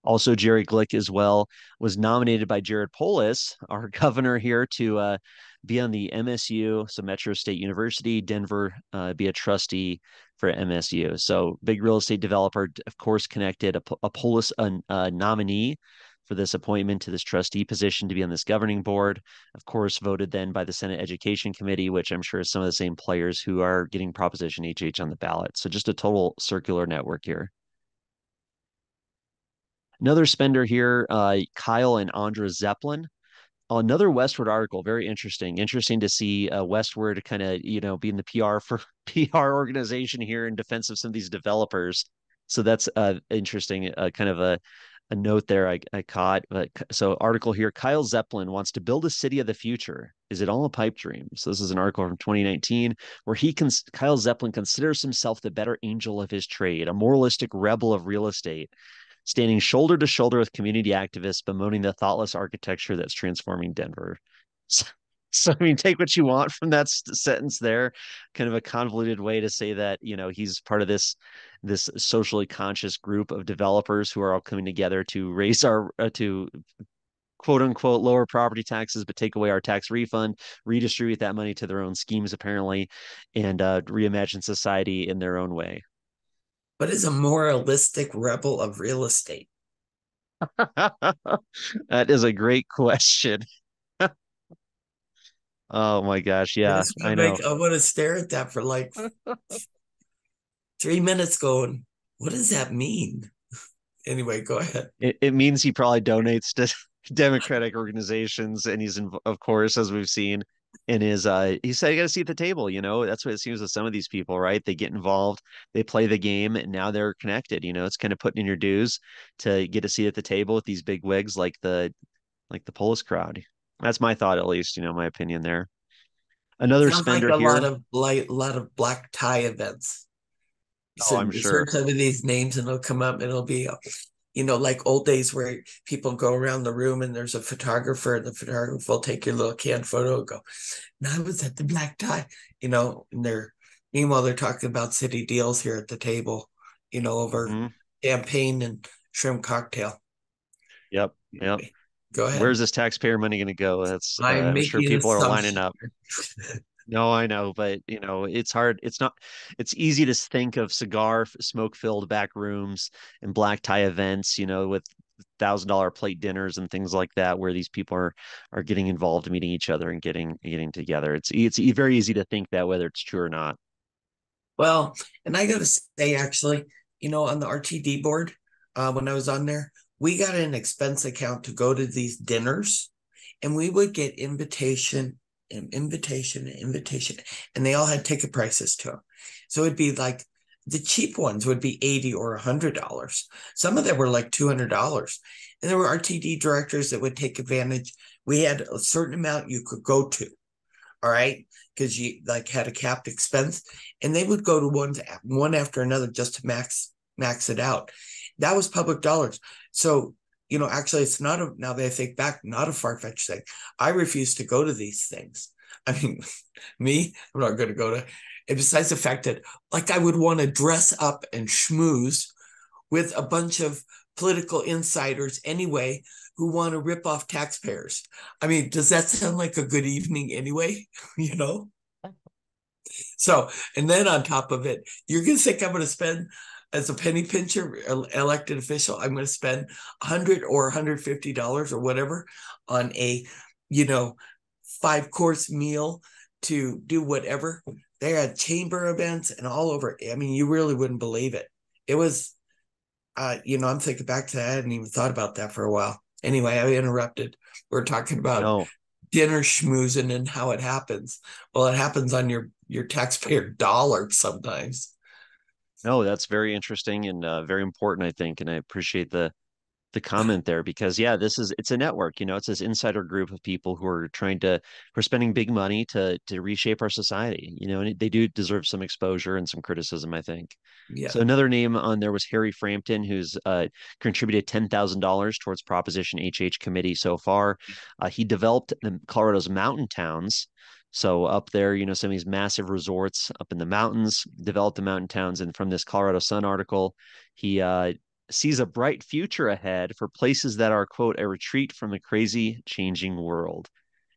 Also, Jerry Glick as well was nominated by Jared Polis, our governor here, to be on the MSU, so Metro State University, Denver, be a trustee for MSU. So big real estate developer, of course, connected a Polis nominee for this appointment to this trustee position to be on this governing board, of course, voted then by the Senate Education Committee, which I'm sure is some of the same players who are getting Proposition HH on the ballot. So just a total circular network here. Another spender here, Kyle and Andra Zeppelin. Another Westward article, very interesting. Interesting to see Westward kind of, you know, being the PR organization here in defense of some of these developers. So that's interesting, kind of a note there I caught. But, so article here, Kyle Zeppelin wants to build a city of the future. Is it all a pipe dream? So this is an article from 2019 where Kyle Zeppelin considers himself the better angel of his trade, a moralistic rebel of real estate, standing shoulder to shoulder with community activists, bemoaning the thoughtless architecture that's transforming Denver. So I mean, take what you want from that sentence there, kind of a convoluted way to say that, you know, he's part of this socially conscious group of developers who are all coming together to raise our, to quote unquote, lower property taxes, but take away our tax refund, redistribute that money to their own schemes, apparently, and reimagine society in their own way. What is a moralistic rebel of real estate? That is a great question. Oh my gosh. Yeah, I know. I want to stare at that for like 3 minutes going, what does that mean? Anyway, go ahead. It means he probably donates to Democratic organizations. And he's, of course, as we've seen, and he said, you got to seat at the table, you know, that's what it seems with some of these people, right? They get involved, they play the game, and now they're connected, you know, it's kind of putting in your dues to get a seat at the table with these big wigs, like the Polis crowd. That's my thought, at least, you know, my opinion there. Another spender like a here. A lot of black tie events. So I'm sure some of these names, and they'll come up and it'll be, you know, like old days where people go around the room and there's a photographer, and the photographer will take your little canned photo and go, and I was at the black tie, you know, and meanwhile, they're talking about city deals here at the table, you know, over champagne and shrimp cocktail. Yep. Yep. Anyway, go ahead. Where's this taxpayer money going to go? That's, I'm sure people are lining up. No, I know, but you know, it's hard. It's easy to think of cigar smoke filled back rooms and black tie events, you know, with $1,000 plate dinners and things like that, where these people are getting involved, meeting each other and getting together. It's very easy to think that, whether it's true or not. Well, and I got to say, actually, you know, on the RTD board, when I was on there, we got an expense account to go to these dinners, and we would get invitation, and they all had ticket prices to them. So it'd be like the cheap ones would be $80 or $100. Some of them were like $200. And there were RTD directors that would take advantage. We had a certain amount you could go to, all right, because you like had a capped expense, and they would go to one after another just to max it out. That was public dollars. So, you know, actually, it's not a, now that I think back, not a far-fetched thing. I refuse to go to these things. I mean, I'm not going to go to, and besides the fact that, like, I would want to dress up and schmooze with a bunch of political insiders anyway who want to rip off taxpayers. I mean, does that sound like a good evening anyway? You know? So, and then on top of it, you're going to think I'm going to spend, as a penny pincher, elected official, I'm going to spend $100 or $150 or whatever on a, you know, 5-course meal to do whatever. They had chamber events and all over. I mean, you really wouldn't believe it. It was, you know, I'm thinking back to that. I hadn't even thought about that for a while. Anyway, I interrupted. We're talking about dinner schmoozing and how it happens. Well, it happens on your taxpayer dollar sometimes. No, that's very interesting and very important, I think. And I appreciate the comment there, because yeah, it's a network, you know, it's this insider group of people who are spending big money to reshape our society, you know, and they do deserve some exposure and some criticism, I think. Yeah. So another name on there was Harry Frampton, who's contributed $10,000 towards Proposition HH committee so far. He developed Colorado's mountain towns. So up there, you know, some of these massive resorts up in the mountains, developed the mountain towns. And from this Colorado Sun article, he sees a bright future ahead for places that are, quote, a retreat from the crazy changing world,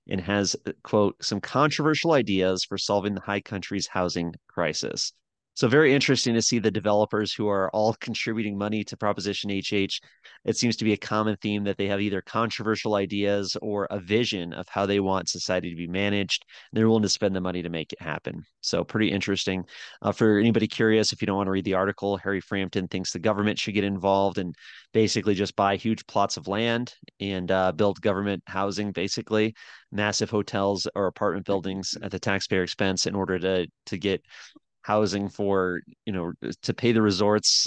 and has, quote, some controversial ideas for solving the high country's housing crisis. So very interesting to see the developers who are all contributing money to Proposition HH. It seems to be a common theme that they have either controversial ideas or a vision of how they want society to be managed. They're willing to spend the money to make it happen. So pretty interesting. For anybody curious, if you don't want to read the article, Harry Frampton thinks the government should get involved and basically just buy huge plots of land and build government housing, basically massive hotels or apartment buildings at the taxpayer expense in order to get housing for, you know, to pay the resorts,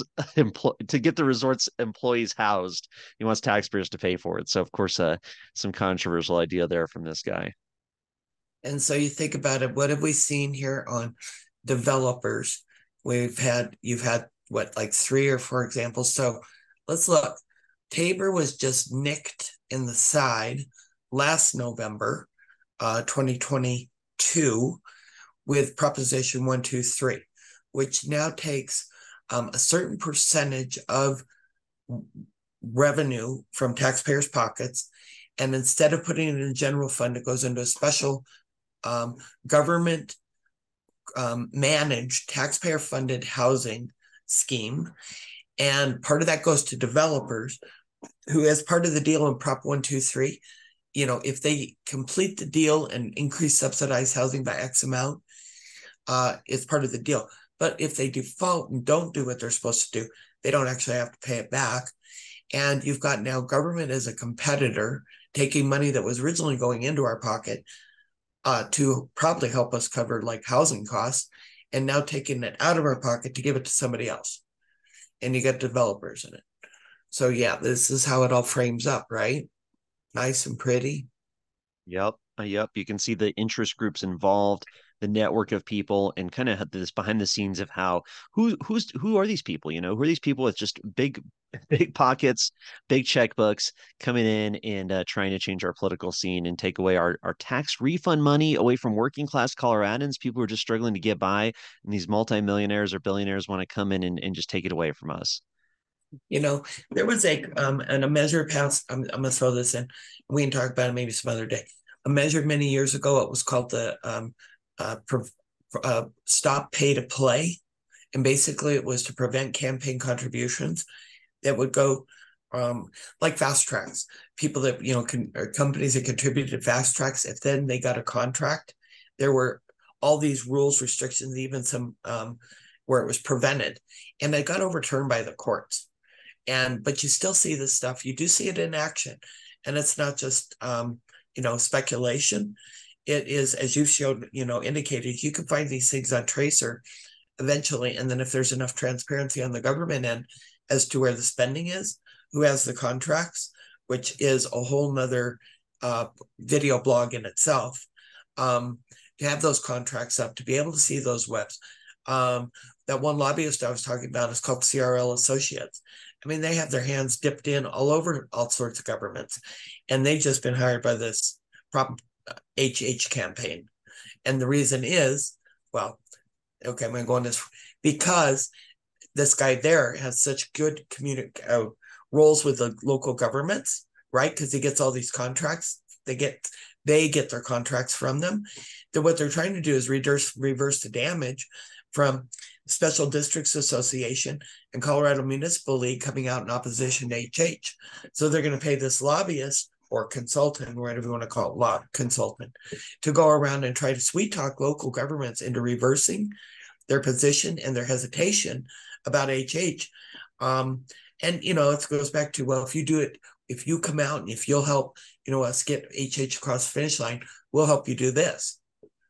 to get the resorts employees housed. He wants taxpayers to pay for it. So of course, some controversial idea there from this guy. And so you think about it, what have we seen here on developers? You've had what, like 3 or 4 examples. So let's look. Tabor was just nicked in the side last November, 2022. With Proposition 123, which now takes a certain percentage of revenue from taxpayers' pockets, and instead of putting it in a general fund, it goes into a special government managed, taxpayer-funded housing scheme. And part of that goes to developers who, as part of the deal in Prop 123, you know, if they complete the deal and increase subsidized housing by X amount, it's part of the deal. But if they default and don't do what they're supposed to do, they don't actually have to pay it back. And you've got now government as a competitor taking money that was originally going into our pocket to probably help us cover like housing costs, and now taking it out of our pocket to give it to somebody else. And you got developers in it. So yeah, this is how it all frames up, right? Nice and pretty. Yep. You can see the interest groups involved, the network of people, and kind of this behind the scenes of how who are these people? You know, who are these people with just big pockets, big checkbooks coming in and trying to change our political scene and take away our tax refund money away from working class Coloradans, people who are just struggling to get by, and these multimillionaires or billionaires want to come in and just take it away from us. You know, there was a measure passed. I'm going to throw this in. We can talk about it maybe some other day. A measure many years ago, it was called the Stop Pay to Play. And basically it was to prevent campaign contributions that would go like fast tracks. People that, you know, companies that contributed to fast tracks, if then they got a contract, there were all these rules, restrictions, even some where it was prevented. And they got overturned by the courts. But you still see this stuff. You do see it in action, and it's not just you know, speculation. It is, as you've showed, you know, indicated, you can find these things on Tracer eventually, and then if there's enough transparency on the government end as to where the spending is, who has the contracts, which is a whole nother video blog in itself, to have those contracts up, to be able to see those webs. That one lobbyist I was talking about is called CRL Associates. I mean, they have their hands dipped in all over all sorts of governments, and they've just been hired by this Prop HH campaign. And the reason is, well, okay, I'm going to go on this, because this guy there has such good roles with the local governments, right? Because he gets all these contracts. They get their contracts from them. Then what they're trying to do is reverse the damage from Special Districts Association and Colorado Municipal League coming out in opposition to HH. So they're going to pay this lobbyist or consultant, whatever you want to call it, consultant, to go around and try to sweet talk local governments into reversing their position and their hesitation about HH. And, you know, it goes back to, well, if you do it, if you come out and if you'll help, you know, us get HH across the finish line, we'll help you do this.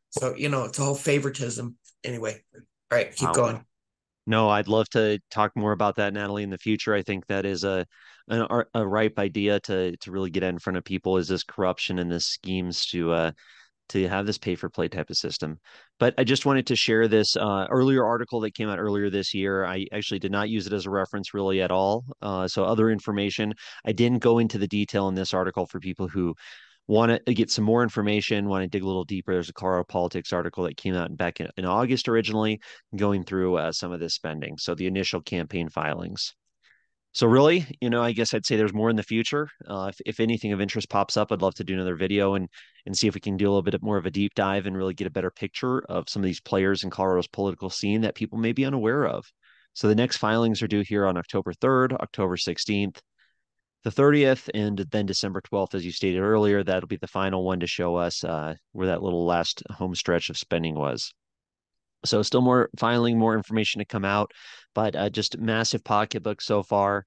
So, you know, it's a whole favoritism anyway. All right, keep going. No, I'd love to talk more about that, Natalie, in the future. I think that is a ripe idea to really get in front of people, is this corruption and this schemes to have this pay for play type of system. But I just wanted to share this earlier article that came out earlier this year. I actually did not use it as a reference really at all. So other information, I didn't go into the detail in this article for people who want to get some more information, want to dig a little deeper. There's a Colorado Politics article that came out back in August originally, going through some of this spending. So the initial campaign filings. So really, you know, I guess I'd say there's more in the future. If anything of interest pops up, I'd love to do another video and see if we can do a little bit more of a deep dive and really get a better picture of some of these players in Colorado's political scene that people may be unaware of. So the next filings are due here on October 3rd, October 16th, the 30th, and then December 12th, as you stated earlier. That'll be the final one to show us where that little last home stretch of spending was. So still more filing, more information to come out, but just massive pocketbook so far,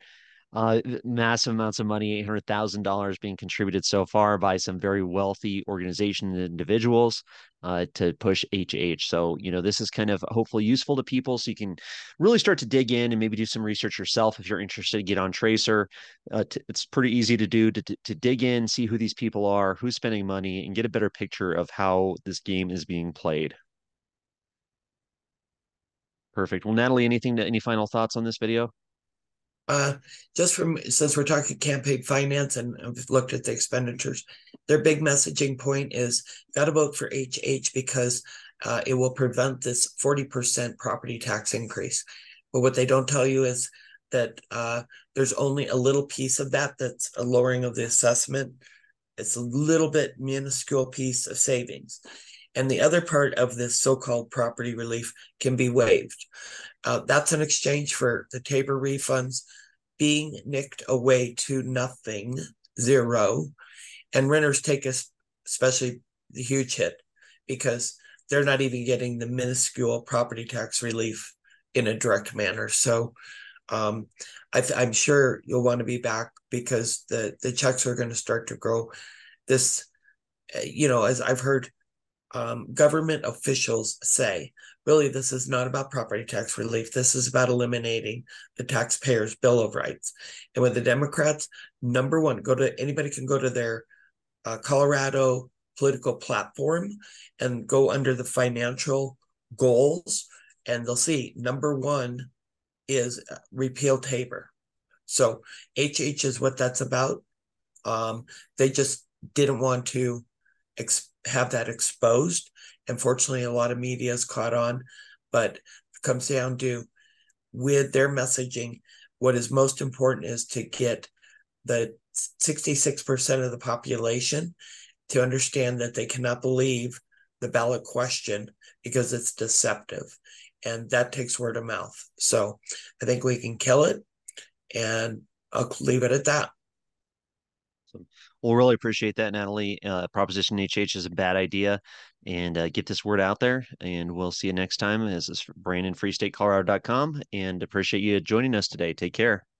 massive amounts of money, $800,000 being contributed so far by some very wealthy organizations and individuals to push HH. So, you know, this is kind of hopefully useful to people so you can really start to dig in and maybe do some research yourself if you're interested. Get on Tracer. It's pretty easy to do, to dig in, see who these people are, who's spending money, and get a better picture of how this game is being played. Perfect. Well, Natalie, any final thoughts on this video? Just since we're talking campaign finance and we've looked at the expenditures, their big messaging point is got to vote for HH because it will prevent this 40% property tax increase. But what they don't tell you is that there's only a little piece of that that's a lowering of the assessment. It's a little bit minuscule piece of savings. And the other part of this so-called property relief can be waived. That's in exchange for the Tabor refunds being nicked away to nothing, zero. And renters take especially the huge hit because they're not even getting the minuscule property tax relief in a direct manner. So I'm sure you'll want to be back because the checks are going to start to grow. This, you know, as I've heard, government officials say, really, this is not about property tax relief. This is about eliminating the Taxpayer's Bill of Rights. And with the Democrats, number one, anybody can go to their Colorado political platform and go under the financial goals, and they'll see number one is repeal Tabor. So HH is what that's about. They just didn't want to have that exposed. Unfortunately, a lot of media is caught on, but it comes down to with their messaging, what is most important is to get the 66% of the population to understand that they cannot believe the ballot question because it's deceptive. And that takes word of mouth. So I think we can kill it, and I'll leave it at that. We'll really appreciate that, Natalie. Proposition HH is a bad idea, and get this word out there, and we'll see you next time. This is BrandonFreeStateColorado.com, and appreciate you joining us today. Take care.